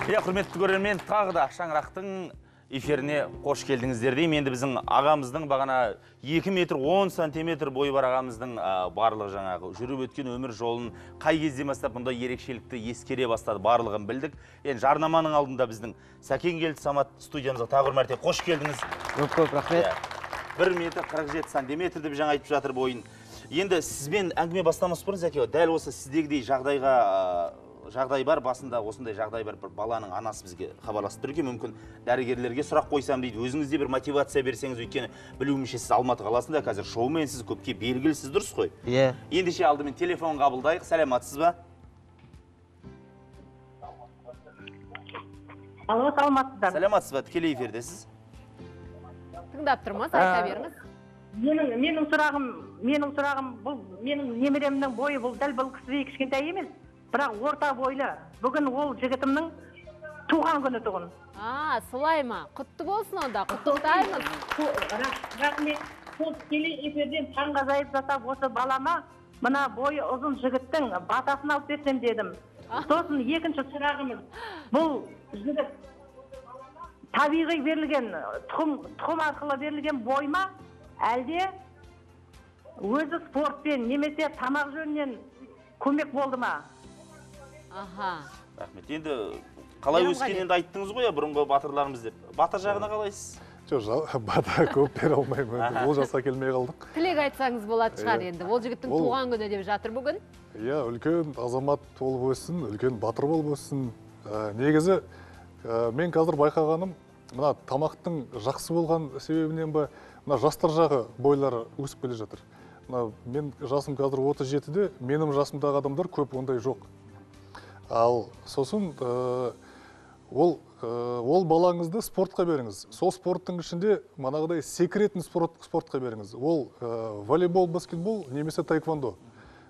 Құрметті көрермен, тағы да Шаңырақтың эфиріне қош келдіңіздер деймін. Енді біздің ағамыздың бағана 2 метр 10 сантиметр бойы бар ағамыздың барлығы жаңағы жүріп өткен өмір жолын қай кезде бастап мұнда ерекшелікті ескере бастады барлығын білдік. Енді жарнаманың алдында біздің Сәкен келді, Самат, студиямызға тағы бір мәрте қош келдіңіз. Көп рахмет. 1 метр 47 сантиметр деп жаңа айтып жатыр бойын. Енді сізбен әңгіме бастамас бұрын, Зәке, дәл осы сіздегідей жағдай бар, басында осындай жағдай бар, бір баланың анасы бізге хабарласып тұр екен, мүмкін дәрігерлерге сұрақ қойсам дейді, өзіңізде бір мотивация берсеңіз, өйткені білуімше сіз Алматы қаласында қазір шоуменсіз, көпке белгілісіз, дұрыс қой? Иә. Ендеше алдымен телефон қабылдайық. Сәлематсыз ба? Алло, Алматыдан. Сәлематсыз ба? Тікелей эфирдесіз. Тыңдап тұрмыз, айта беріңіз. Менің сұрағым бұл, менің немеремнің бойы бұл дәл бұл кісіге кішкентай емес. Бірақ орта бойлы. Бүгін ол жігітімнің туған күні тұғын. Солай ма? Құтты болсын онда, құттықтаймыз. Рахмет, сол келе эфирден таңғажайып жасап осы балама мына бойы ұзын жігіттің батасын алып берсем дедім. Сосын екінші сұрағымыз. Бұл жігіт табиғи берілген, тұқым арқылы берілген бойма, әлде өзі спортпен немесе тамақ жөнінен көмек болды ма? Рахмет, енді қалай өскененді айттыңыз ғой, бұрынғы батырларымыз деп. Батыр жағына қалайсыз? Жоқ, бата көп бере алмаймын, ол жасқа келмей қалдық. Тілек айтсаңыз болады шығар енді, ол жігіттің туған күні деп жатыр бүгін. Иә, үлкен азамат болып өссін, үлкен батыр болып өссін. Негізі, мен қазір байқағаным, мына тамақтың жақсы болған себебінен ба, мына жастар жағы бойлары өсіп келе жатыр. Мен жасым қазір 37-де, менің жасымдағы адамдар көп ондай жоқ. Ал сосын ол балаңызды спортқа беріңіз. Сол спорттың ішінде манағыдай секіретін спортқа беріңіз. Ол волейбол, баскетбол немесе таэквондо.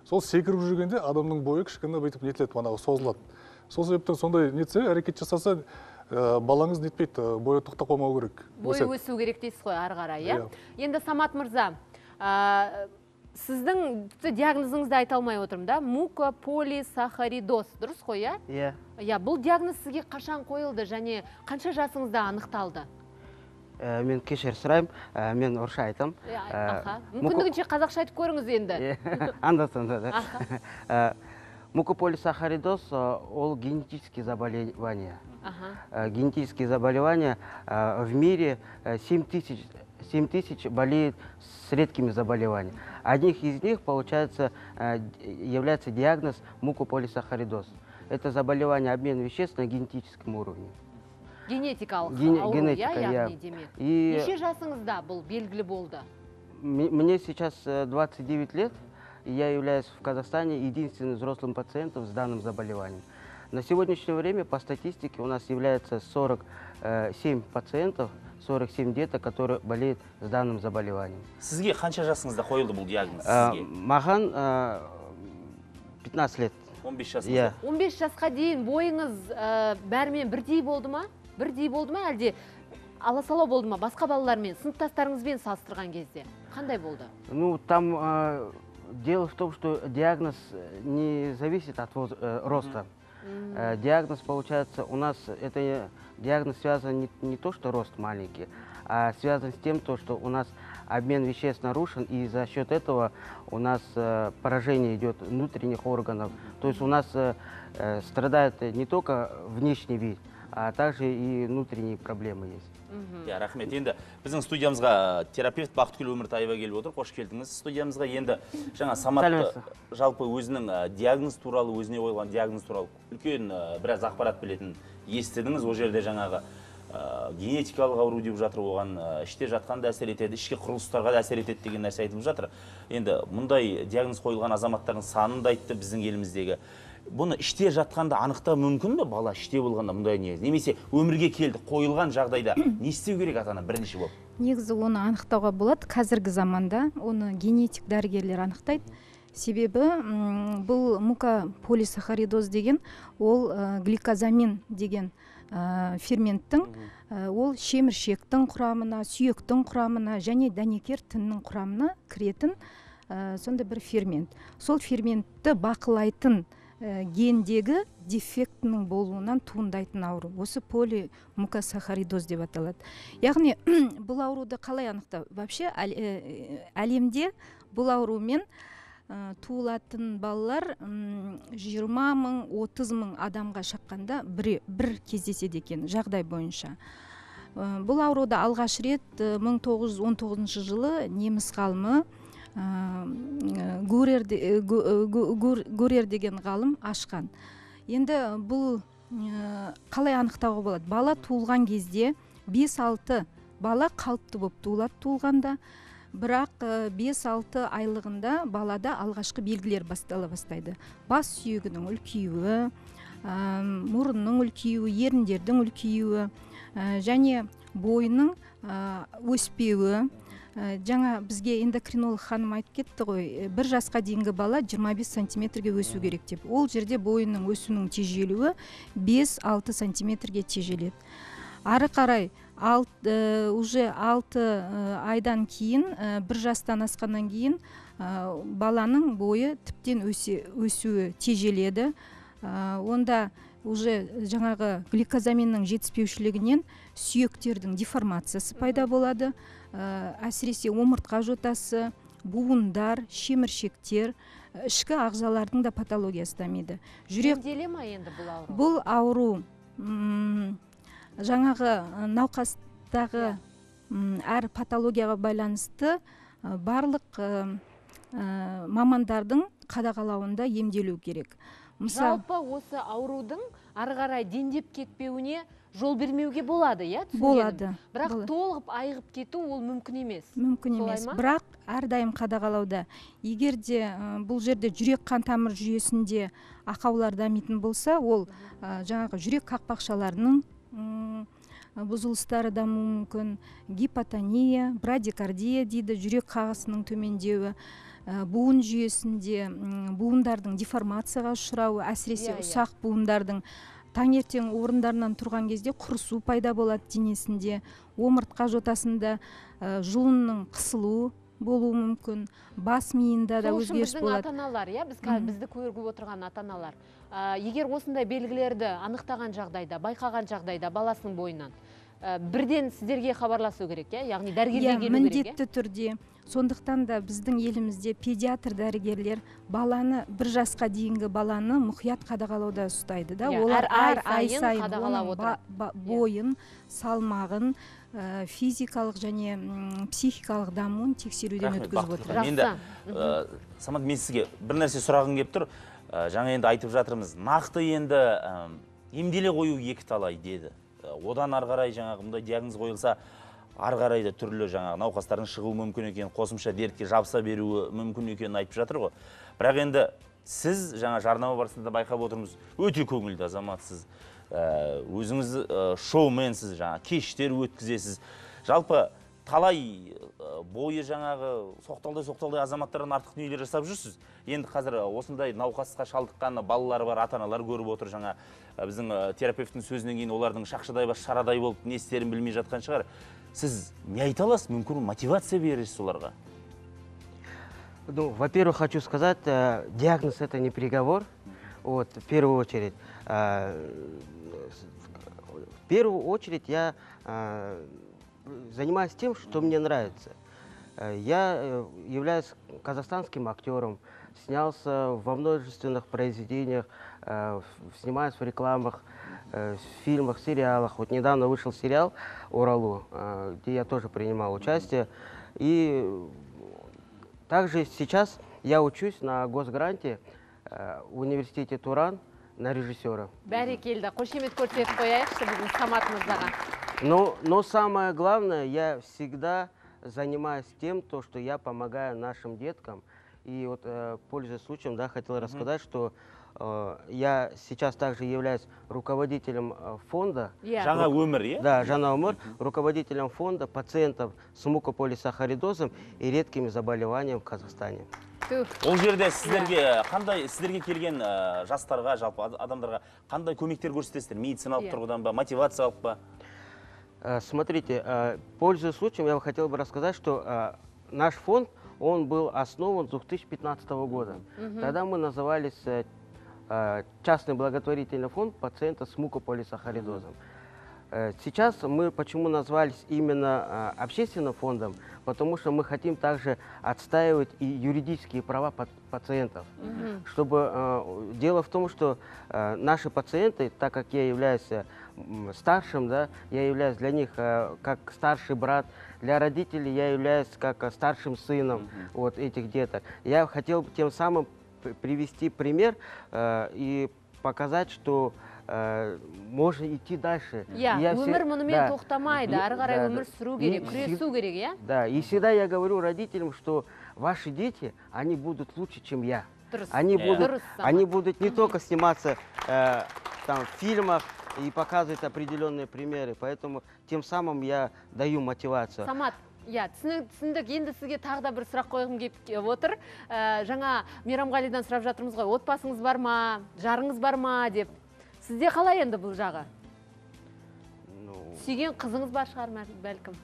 Сол секіріп жүргенде адамның бойы кішкене бүйтіп нетіледі, манағы созылады. Сол себептен сондай нетсе, әрекет жасаса, балаңыз нетпейді, бойы тоқтап қоймау керек. Бойы өсу керек дейсіз ғой, ары қарай, иә? Енді Самат Мұрза, сіздің диагнозыңызды айта алмай отырмын, да? Мукополисахаридоз, дұрыс қой, иә? Иә. Бұл диагноз сізге қашан қойылды және қанша жасыңызда анықталды? Мен кешір сұрайым, мен орысша айтам. Мүмкіндігінше қазақша айтып көріңіз енді. Анда-санда, да. Мукополисахаридоз ол генетические заболевания. Генетические заболевания в мире 7 тысяч болеют с редкими заболеваниями. Одних из них, получается, является диагноз мукополисахаридоз. Это заболевание обмена веществ на генетическом уровне. Генетика. Мне сейчас 29 лет, и я являюсь в Казахстане единственным взрослым пациентом с данным заболеванием. На сегодняшнее время, по статистике, у нас является 47 пациентов, 47 деток, которые болеют с данным заболеванием. Сізге қанша жасыңызда қойылды бұл диагноз? Маған 15 лет. 15 жасқа. 15 жасқа дейін бойыңыз бәрмен бірдей болды ма? Бірдей болды ма, әлде аласалау болды ма? Басқа балалармен, сыныптастарыңызбен салыстырған кезде қандай болды? Ну, там дело в том, что диагноз не зависит от роста. Диагноз, получается, у нас это диагноз связан не то, что рост маленький, а связан с тем, что у нас обмен веществ нарушен, и за счет этого у нас поражение идет внутренних органов. То есть у нас страдает не только внешний вид, а также и внутренние проблемы есть. Рахмет, енді біздің студиямызға терапевт Бақыт Күлі Өмірті келіп отыр, қош келдіңіз студиямызға. Енді жаңа Самат жалпы өзінің диагноз туралы, өзіне қойылған диагноз туралы үлкен біраз ақпарат білетін естідіңіз. Ол жерде жаңағы генетикалық ауру деп жатыр, оған іште жатқан да әсер етеді, ішкі құрылыстарға да әсер етеді деген нәрсе айтып жатыр. Енді мұндай диагноз қойылған азаматтардың санын да айтты біздің еліміздегі. Бұны іште жатқанда анықтау мүмкін бе? Бала іште болғанда мұндай негіз. Немесе өмірге келді, қойылған жағдайда не істеу керек атана бірінші болып? Негізі оны анықтауға болады. Қазіргі заманда оны генетик дәрігерлер анықтайды. Себебі бұл мукополисахаридоз деген, ол гликозамин деген ферменттің, ол шеміршектің құрамына, сүйектің құрамына және дәнекер тіннің құрамына кіретін сонда бір фермент. Сол ферментті бақылайтын гендегі дефектінің болуынан туындайтын ауру. Осы полимукосахаридоз деп аталады. Яғни бұл ауруды қалай анықтау? Вообще әлемде бұл аурумен туылатын балалар 20 000–30 000 адамға шаққанда бір кездеседі екен жағдай бойынша. Бұл ауруды алғаш рет 1919 жылы неміс ғалымы Гурер деген ғалым ашқан. Енді бұл қалай анықтауға болады? Бала туылған кезде 5–6 бала қалыпты болып туылады туылғанда, бірақ 5–6 айлығында балада алғашқы белгілер бастала бастайды. Бас сүйегінің үлкеюі, мұрынның үлкеюі, еріндердің үлкеюі, және бойының өспеуі. Жаңа бізге эндокринолог ханым айтып кетті ғой, бір жасқа дейінгі бала 25 сантиметрге өсу керек деп. Ол жерде бойының өсуінің тежелуі 5–6 сантиметрге тежеледі. Ары қарай уже 6 айдан кейін, бір жастан асқаннан кейін баланың бойы тіптен өсуі тежеледі. Онда уже жаңағы гликозаминнің жетіспеушілігінен сүйектердің деформациясы пайда болады. Әсіресе омыртқа жотасы, буындар, шеміршектер, ішкі ағзалардың да патологиясы дамиды. Емделе ма енді бұл ауру? Бұл ауру жаңағы науқастағы әр патологияға байланысты барлық мамандардың қадағалауында емделу керек. Жалпы осы аурудың ары қарай дендеп кетпеуіне жол бермеуге болады, иә? Болады. Бірақ толығып айығып кету ол мүмкін емес. Мүмкін емес. Бірақ әрдайым қадағалауда. Егер де бұл жерде жүрек қан тамыр жүйесінде ақаулар дамитын болса, ол жаңағы жүрек қақпақшаларының бұзылыстары дамуы мүмкін, гипотония, брадикардия дейді, жүрек қағысының төмендеуі. Буын жүйесінде буындардың деформацияға ұшырауы, әсіресе ұсақ буындардың таңертең орындарынан тұрған кезде құрысу пайда болады денесінде, омыртқа жотасында жұлынның қысылуы болуы мүмкін, бас миында да өзгеріс болады. Ата-аналар, иә, бізді көріп отырған ата-аналар, егер осындай белгілерді анықтаған жағдайда, байқаған жағдайда баласының бойынан бірден сіздерге хабарласу керек, яғни дәрігерге келу керек. Міндетті түрде. Сондықтан да біздің елімізде педиатр дәрігерлер баланы, бір жасқа дейінгі баланы мұқият қадағалауда ұстайды. Олар әр ай сайын бойын, салмағын, физикалық және психикалық дамуын тексеруден өткізіп отыр. Енді, Самат, мен сізге бір нәрсе сұрағым келіп тұр. Жаңа енді айтып жатырмыз, нақты енді емделе қою екі талай деді. Одан ары қарай жаңағымда диагноз қойылса, арғарайда түрлі жаңағы науқастардың шығуы мүмкін екен, қосымша дертке жабса беруі мүмкін екенін айтып жатыр ғой. Бірақ енді сіз жаңа жарнама барысында байқап отырмыз, өте көңілді азаматсыз, өзіңіз шоуменсіз, жаңа кештер өткізесіз. Жалпы талай бойы жаңағы соқталдай азаматтардан артық дүниелер жасап жүрсіз. Енді қазір осындай науқасқа шалдыққан балалар бар, ата-аналар көріп отыр. Жаңа біздің терапевттің сөзінен кейін олардың шақшадай бас шарадай болып не істерін білмей жатқан шығар. Сіз не айта аласыз, мүмкін мотивация бересіз оларға? Во-первых, хочу сказать, диагноз это не приговор. Вот, в первую очередь. В первую очередь я занимаюсь тем, что мне нравится. Я являюсь казахстанским актером, снялся во множественных произведениях, снимаюсь в рекламах, в фильмах, сериалах. Вот недавно вышел сериал «Уралу», где я тоже принимал участие. И также сейчас я учусь на госгранте в университете Туран на режиссера. Бәрекелді, қошемет көрсетіп қояйықшы біздің Самат Мұрзаға. Но самое главное, я всегда занимаюсь тем, что я помогаю нашим деткам. И вот, пользуясь случаем, да, хотел рассказать, что я сейчас также являюсь руководителем фонда. Жанна Умер, да, Жанна Умер, руководителем фонда пациентов с мукополисахаридозом и редкими заболеваниями в Казахстане. Ол жерде сіздерге келген жастарға, жалпы адамдарға қандай көмектер көрсетесіздер? Медициналық тұрғыдан ба, мотивациялық ба? Смотрите, пользуясь случаем, я хотел бы рассказать, что наш фонд, он был основан с 2015 года. Тогда мы назывались частный благотворительный фонд пациента с мукополисахаридозом. Сейчас мы почему назвались именно общественным фондом, потому что мы хотим также отстаивать и юридические права пациентов. Чтобы, дело в том, что наши пациенты, так как я являюсь старшим, да, я являюсь для них как старший брат, для родителей я являюсь как старшим сыном вот этих деток. Я хотел бы тем самым привести пример и показать, что можно идти дальше. Да, и всегда я говорю родителям, что ваши дети, они будут лучше, чем я. Они будут не только сниматься там, в фильмах и показывать определенные примеры, поэтому тем самым я даю мотивацию. Самат. Түсіндік, енді сізге тағы да бір сұрақ қойғым келіп отыр. Жаңа Мейрамғалидан сұрап жатырмыз ғой, отбасыңыз бар ма, жарыңыз бар ма деп. Сізде қалай енді бұл жағы? Сүйген қызыңыз бар шығар бәлкім?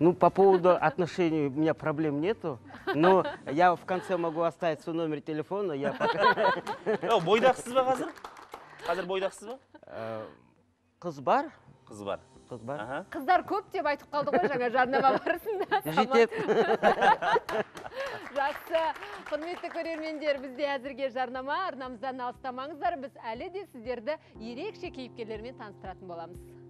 Ну, по поводу отношений у меня проблем нету, но я в конце могу оставить свой номер телефона. Бойдақсыз ба қазір? Қазір бойдақсыз ба? Қыз бар. Қыз бар. Қыздар көп деп айтып қалды ғой жаңа жарнама барысында. Жетеді. Жақсы, құрметті көрермендер, бізде әзірге жарнама, арнамыздан алыстамаңыздар, біз әлі де сіздерді ерекше кейіпкерлермен таныстыратын боламыз.